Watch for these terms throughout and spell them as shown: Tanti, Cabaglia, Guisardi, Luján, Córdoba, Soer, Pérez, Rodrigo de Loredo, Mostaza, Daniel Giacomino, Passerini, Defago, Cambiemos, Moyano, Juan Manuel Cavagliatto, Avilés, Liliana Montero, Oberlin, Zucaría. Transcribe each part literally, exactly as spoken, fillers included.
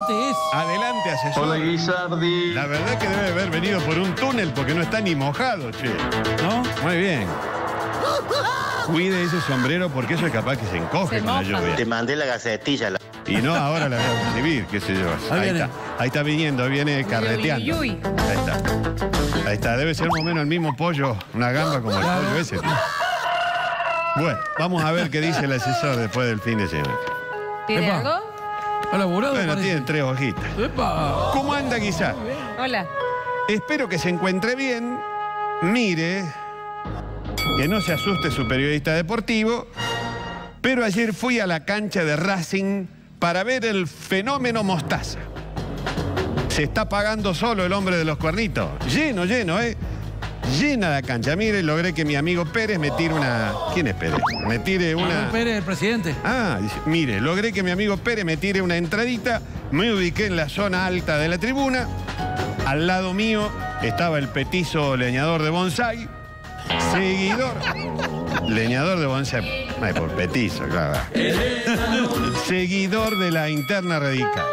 Adelante, asesor. Hola, Guisardi. La verdad que debe haber venido por un túnel porque no está ni mojado, che. ¿No? Muy bien. Cuide ese sombrero porque eso es capaz que se encoge se con moja. La lluvia. Te mandé la gacetilla. La... Y no, ahora la voy a recibir, qué sé yo. Ahí, ahí está. Ahí está viniendo, viene carreteando. Uy, uy, uy. Ahí está. Ahí está. Debe ser más o menos el mismo pollo, una gamba como el pollo ese. Bueno, vamos a ver qué dice el asesor después del fin de semana. ¿Tiene algo? Bueno, parece. Tienen tres hojitas. Epa. ¿Cómo anda, Guisá? Hola. Espero que se encuentre bien. Mire, que no se asuste su periodista deportivo, pero ayer fui a la cancha de Racing para ver el fenómeno Mostaza. Se está pagando solo el hombre de los cuernitos. Lleno, lleno, ¿eh? Llena la cancha. Mire, logré que mi amigo Pérez me tire una... ¿Quién es Pérez? Me tire una... Pérez, el presidente. Ah, mire, logré que mi amigo Pérez me tire una entradita. Me ubiqué en la zona alta de la tribuna. Al lado mío estaba el petizo leñador de bonsai. Seguidor... Leñador de bonsai... Ay, por petizo, claro. Seguidor de la interna radical.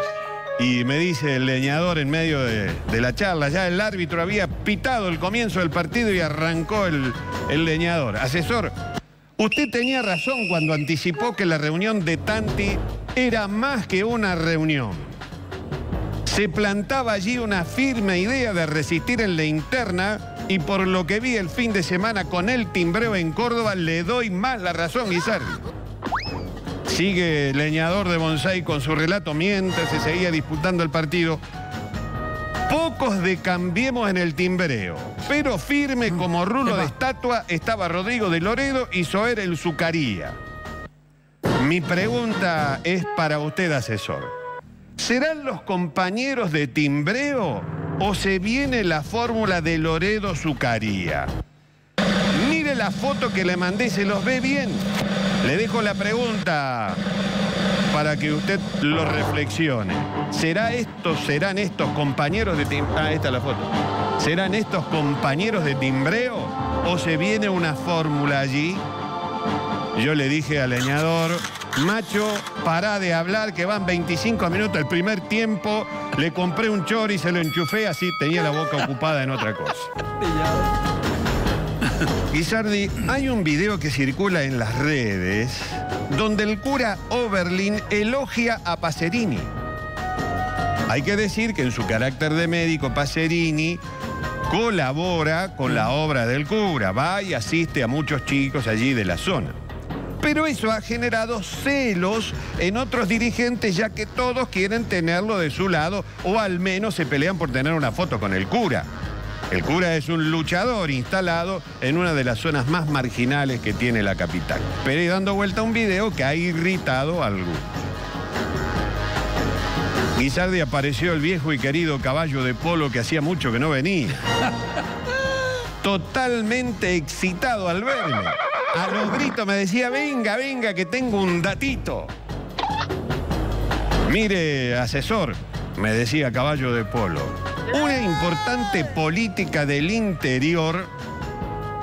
Y me dice el leñador en medio de, de la charla, ya el árbitro había pitado el comienzo del partido y arrancó el, el leñador. Asesor, usted tenía razón cuando anticipó que la reunión de Tanti era más que una reunión. Se plantaba allí una firme idea de resistir en la interna y por lo que vi el fin de semana con el timbreo en Córdoba, le doy más la razón, Guisardi. Sigue leñador de bonsai con su relato mientras se seguía disputando el partido. Pocos de cambiemos en el timbreo, pero firme como rulo de estatua estaba Rodrigo de Loredo y Soer el Zucaría. Mi pregunta es para usted, asesor. ¿Serán los compañeros de timbreo o se viene la fórmula de Loredo-Zucaría? Mire la foto que le mandé, se los ve bien. Le dejo la pregunta para que usted lo reflexione. ¿Será estos, serán estos compañeros de timbreo? Ah, esta es la foto. ¿Serán estos compañeros de timbreo o se viene una fórmula allí? Yo le dije al leñador, macho, pará de hablar que van veinticinco minutos el primer tiempo. Le compré un chori y se lo enchufé, así tenía la boca ocupada en otra cosa. Guisardi, hay un video que circula en las redes donde el cura Oberlin elogia a Passerini. Hay que decir que en su carácter de médico, Passerini colabora con la obra del cura, va y asiste a muchos chicos allí de la zona. Pero eso ha generado celos en otros dirigentes, ya que todos quieren tenerlo de su lado o al menos se pelean por tener una foto con el cura. El cura es un luchador instalado en una de las zonas más marginales que tiene la capital. Pero y dando vuelta un video que ha irritado a algunos. Guisardi, apareció el viejo y querido caballo de polo que hacía mucho que no venía. Totalmente excitado al verme. A los gritos me decía, venga, venga, que tengo un datito. Mire, asesor, me decía caballo de polo, una importante política del interior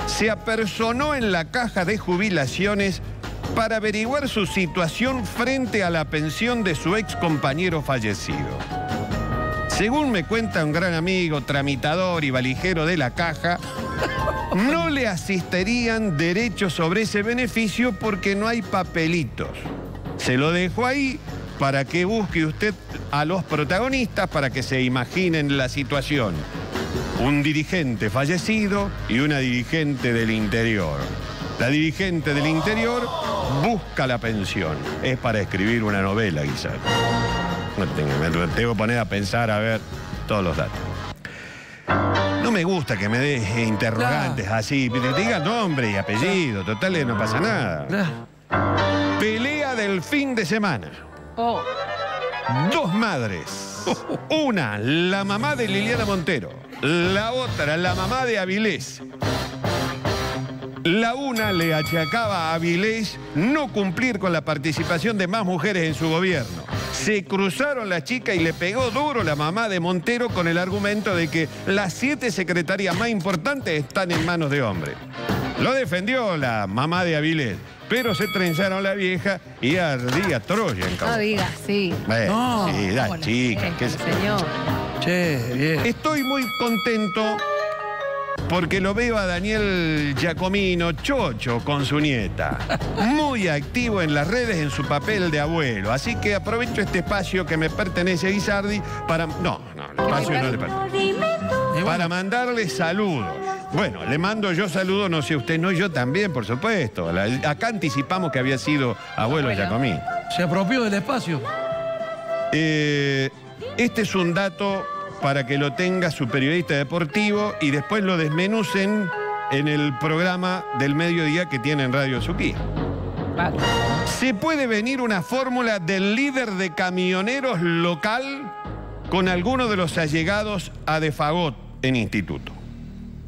se apersonó en la caja de jubilaciones para averiguar su situación frente a la pensión de su ex compañero fallecido. Según me cuenta un gran amigo, tramitador y valijero de la caja, no le asistirían derechos sobre ese beneficio porque no hay papelitos. Se lo dejo ahí para que busque usted a los protagonistas, para que se imaginen la situación. Un dirigente fallecido y una dirigente del interior. La dirigente del interior busca la pensión. Es para escribir una novela, quizás. No tengo, me tengo que poner a pensar, a ver todos los datos. No me gusta que me deje interrogantes no. así. Diga nombre y apellido, total, no pasa nada. No. Pelea del fin de semana. Oh. Dos madres. Una, la mamá de Liliana Montero. La otra, la mamá de Avilés. La una le achacaba a Avilés no cumplir con la participación de más mujeres en su gobierno. Se cruzaron las chicas y le pegó duro la mamá de Montero con el argumento de que las siete secretarias más importantes están en manos de hombres. Lo defendió la mamá de Avilés, pero se trenzaron la vieja y ardía Troya. En no digas, sí. Bueno, no. Sí, la chica. Es, que se... señor. Che, bien. Estoy muy contento porque lo veo a Daniel Giacomino, chocho, con su nieta. Muy activo en las redes en su papel de abuelo. Así que aprovecho este espacio que me pertenece a Guisardi para... No, no, el espacio no le pertenece. Para mandarle saludos. Bueno, le mando yo saludos, no sé usted, no, yo también, por supuesto. La, acá anticipamos que había sido abuelo Giacomino. ¿Se apropió del espacio? Eh, este es un dato... para que lo tenga su periodista deportivo y después lo desmenucen en el programa del mediodía que tiene en Radio Zucaría. Vale. ¿Se puede venir una fórmula del líder de camioneros local con alguno de los allegados a Defago en instituto?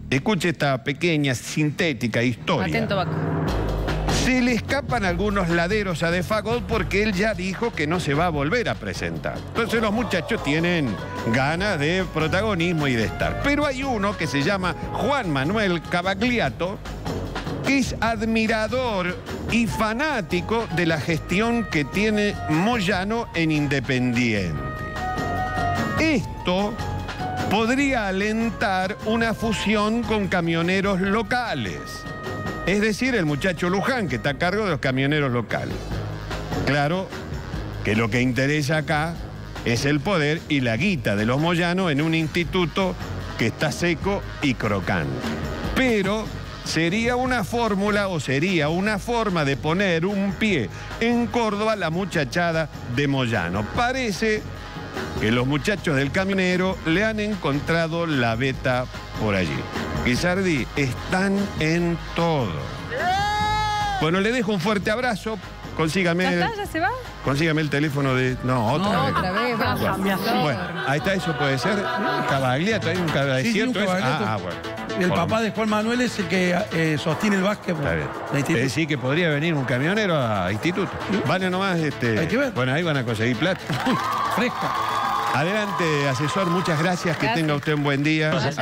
Escuche esta pequeña, sintética historia. Atento, Baco. Se le escapan algunos laderos a Defago porque él ya dijo que no se va a volver a presentar. Entonces los muchachos tienen ganas de protagonismo y de estar. Pero hay uno que se llama Juan Manuel Cavagliatto, que es admirador y fanático de la gestión que tiene Moyano en Independiente. Esto podría alentar una fusión con camioneros locales. Es decir, el muchacho Luján, que está a cargo de los camioneros locales. Claro que lo que interesa acá es el poder y la guita de los Moyanos en un instituto que está seco y crocante. Pero sería una fórmula o sería una forma de poner un pie en Córdoba la muchachada de Moyano. Parece que los muchachos del camionero le han encontrado la beta por allí. Guisardi, están en todo. Bueno, le dejo un fuerte abrazo. Consígame... ¿Ya está? ¿Ya se va? Consígame el teléfono de... No, otra no, vez. Otra vez, baja. Bueno, bueno, ahí está, eso puede ser. Cabaglia, hay un Cabaglia. Sí, sí, ah, ah, bueno. El Por... papá de Juan Manuel es el que eh, sostiene el básquet. Está bien. Sí, que podría venir un camionero a instituto. Vale nomás, este... Hay que ver. Bueno, ahí van a conseguir plata. Fresca. Adelante, asesor, muchas gracias. gracias. Que tenga usted un buen día. Gracias.